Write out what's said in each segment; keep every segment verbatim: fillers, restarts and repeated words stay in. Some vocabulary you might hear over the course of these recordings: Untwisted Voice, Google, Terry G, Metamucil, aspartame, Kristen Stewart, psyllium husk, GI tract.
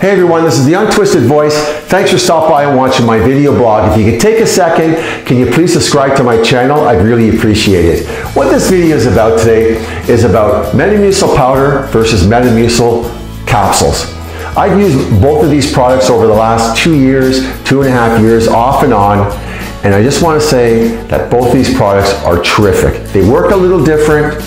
Hey everyone, this is the Untwisted Voice. Thanks for stopping by and watching my video blog. If you could take a second, can you please subscribe to my channel? I'd really appreciate it. What this video is about today is about Metamucil powder versus Metamucil capsules. I've used both of these products over the last two years, two and a half years, off and on. And I just want to say that both these products are terrific. They work a little different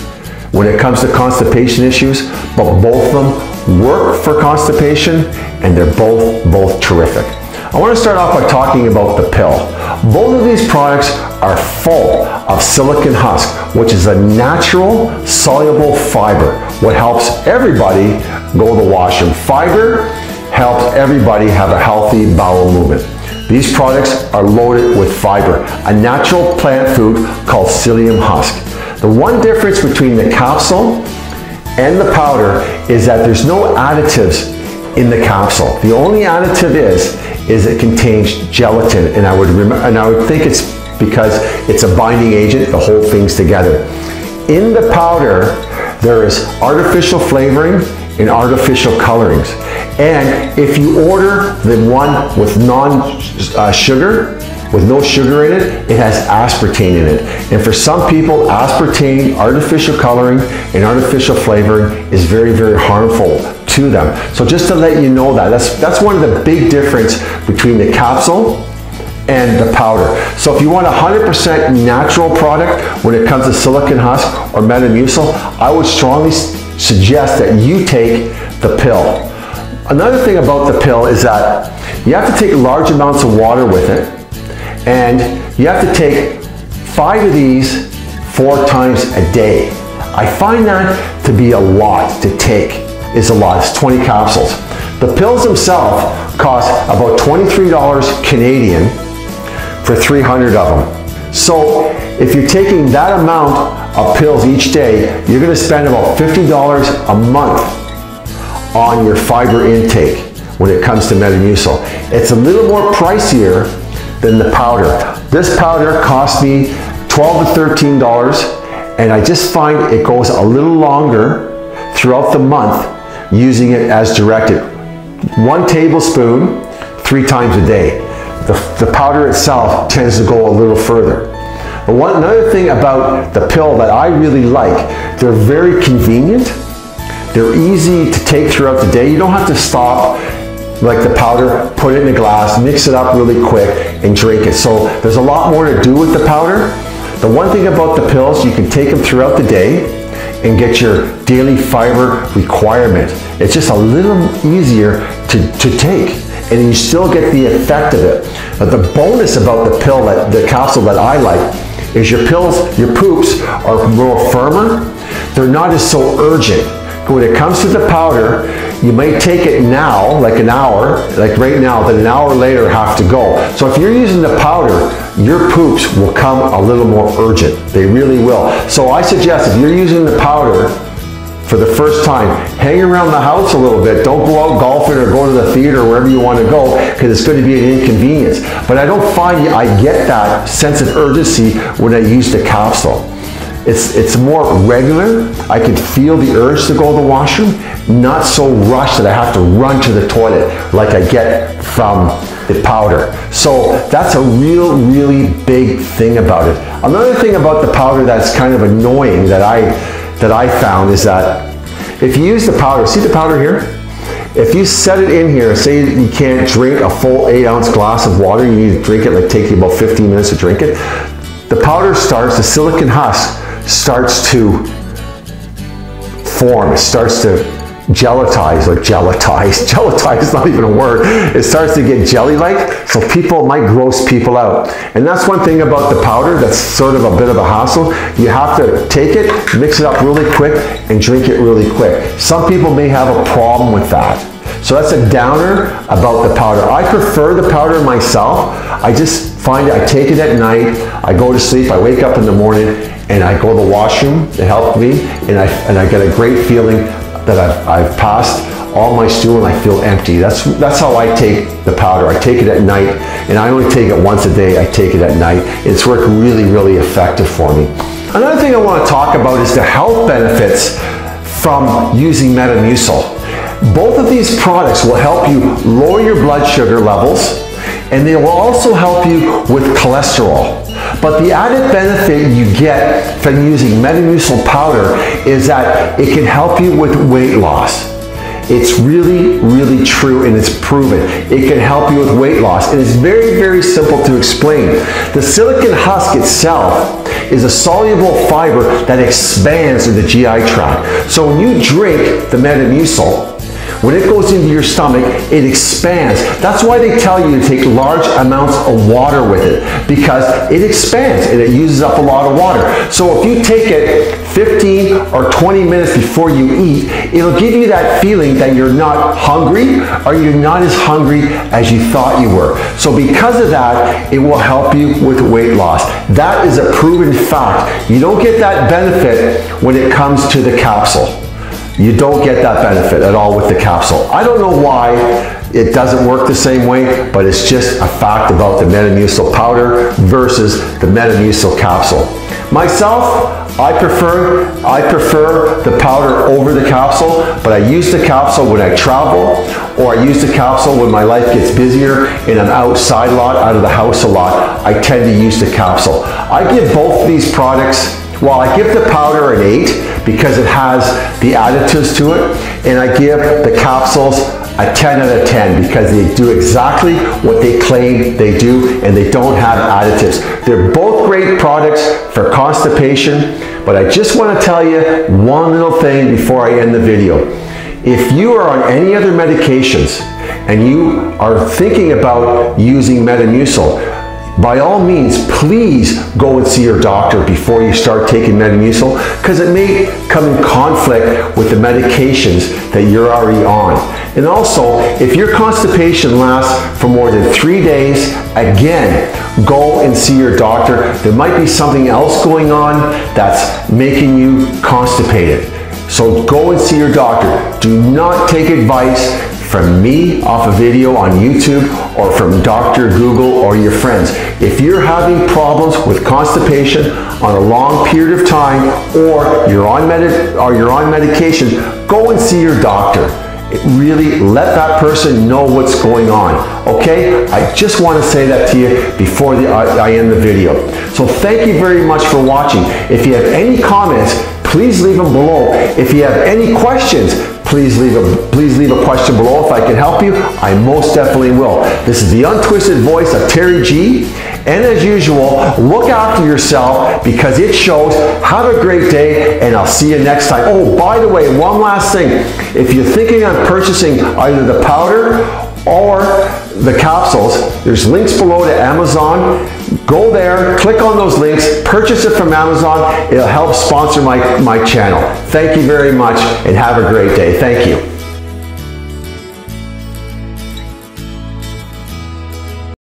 when it comes to constipation issues, but both of them work for constipation, and they're both both terrific. I want to start off by talking about the pill. Both of these products are full of psyllium husk, which is a natural soluble fiber. What helps everybody go to the washroom. Fiber helps everybody have a healthy bowel movement. These products are loaded with fiber, a natural plant food called psyllium husk. The one difference between the capsule and the powder is that there's no additives in the capsule. The only additive is is it contains gelatin, and I would and I would think it's because it's a binding agent to hold things together. In the powder, there is artificial flavoring and artificial colorings. And if you order the one with non uh, sugar, with no sugar in it, it has aspartame in it. And for some people, aspartame, artificial coloring, and artificial flavoring is very, very harmful to them. So just to let you know that, that's, that's one of the big difference between the capsule and the powder. So if you want a one hundred percent natural product when it comes to psyllium husk or Metamucil, I would strongly suggest that you take the pill. Another thing about the pill is that you have to take large amounts of water with it. And you have to take five of these four times a day. I find that to be a lot to take. It's a lot, it's twenty capsules. The pills themselves cost about twenty-three dollars Canadian for three hundred of them. So if you're taking that amount of pills each day, you're gonna spend about fifty dollars a month on your fiber intake when it comes to Metamucil. It's a little more pricier than the powder. This powder cost me twelve to thirteen dollars, and I just find it goes a little longer throughout the month using it as directed. One tablespoon, three times a day. The, the powder itself tends to go a little further. But one, another thing about the pill that I really like, they're very convenient. They're easy to take throughout the day. You don't have to stop like the powder, put it in a glass, mix it up really quick, and drink it. So there's a lot more to do with the powder. The one thing about the pills, you can take them throughout the day and get your daily fiber requirement. It's just a little easier to, to take, and you still get the effect of it. But the bonus about the pill, that, the capsule that I like, is your pills, your poops are a little firmer. They're not as so urgent. When it comes to the powder, you might take it now, like an hour, like right now, then an hour later have to go. So if you're using the powder, your poops will come a little more urgent. They really will. So I suggest if you're using the powder for the first time, hang around the house a little bit. Don't go out golfing or go to the theater or wherever you want to go, because it's going to be an inconvenience. But I don't find I get that sense of urgency when I use the capsule. It's, it's more regular. I can feel the urge to go to the washroom, not so rushed that I have to run to the toilet like I get from the powder. So that's a real, really big thing about it. Another thing about the powder that's kind of annoying that I, that I found is that if you use the powder, see the powder here? If you set it in here, say you can't drink a full eight ounce glass of water, you need to drink it, like take you about fifteen minutes to drink it. The powder starts, the psyllium husk, starts to form, it starts to gelatize, or gelatize, gelatize is not even a word, it starts to get jelly-like, so people might gross people out. And that's one thing about the powder that's sort of a bit of a hassle. You have to take it, mix it up really quick, and drink it really quick. Some people may have a problem with that. So that's a downer about the powder. I prefer the powder myself. I just find it, I take it at night, I go to sleep, I wake up in the morning, and I go to the washroom, it helped me, and I, and I get a great feeling that I've, I've passed all my stool and I feel empty. That's, that's how I take the powder. I take it at night, and I only take it once a day, I take it at night. It's worked really, really effective for me. Another thing I want to talk about is the health benefits from using Metamucil. Both of these products will help you lower your blood sugar levels, and they will also help you with cholesterol. But the added benefit you get from using Metamucil powder is that it can help you with weight loss. It's really, really true, and it's proven. It can help you with weight loss. It is very, very simple to explain. The silicon husk itself is a soluble fiber that expands in the G I tract. So when you drink the Metamucil, when it goes into your stomach, it expands. That's why they tell you to take large amounts of water with it, because it expands and it uses up a lot of water. So if you take it fifteen or twenty minutes before you eat, it'll give you that feeling that you're not hungry, or you're not as hungry as you thought you were. So because of that, it will help you with weight loss. That is a proven fact. You don't get that benefit when it comes to the capsule. You don't get that benefit at all with the capsule. I don't know why it doesn't work the same way, but it's just a fact about the Metamucil powder versus the Metamucil capsule. Myself, I prefer, I prefer the powder over the capsule, but I use the capsule when I travel, or I use the capsule when my life gets busier and I'm outside a lot, out of the house a lot. I tend to use the capsule. I give both these products, well, I give the powder an eight because it has the additives to it, and I give the capsules a ten out of ten because they do exactly what they claim they do, and they don't have additives. They're both great products for constipation, but I just want to tell you one little thing before I end the video. If you are on any other medications and you are thinking about using Metamucil, by all means, please go and see your doctor before you start taking Metamucil, because it may come in conflict with the medications that you're already on. And also, if your constipation lasts for more than three days, again, go and see your doctor. There might be something else going on that's making you constipated. So go and see your doctor. Do not take advice from me off a video on YouTube, or from Doctor Google or your friends. If you're having problems with constipation on a long period of time, or you're on medi- or you're on medication, go and see your doctor. Really let that person know what's going on, okay? I just want to say that to you before the, I, I end the video. So thank you very much for watching. If you have any comments, please leave them below. If you have any questions, Please leave, a, please leave a question below. If I can help you, I most definitely will. This is the Untwisted Voice of Terry G. And as usual, look after yourself, because it shows. Have a great day, and I'll see you next time. Oh, by the way, one last thing. If you're thinking of purchasing either the powder or the capsules, there's links below to Amazon. Go there, click on those links, purchase it from Amazon. It'll help sponsor my, my channel. Thank you very much, and have a great day. Thank you.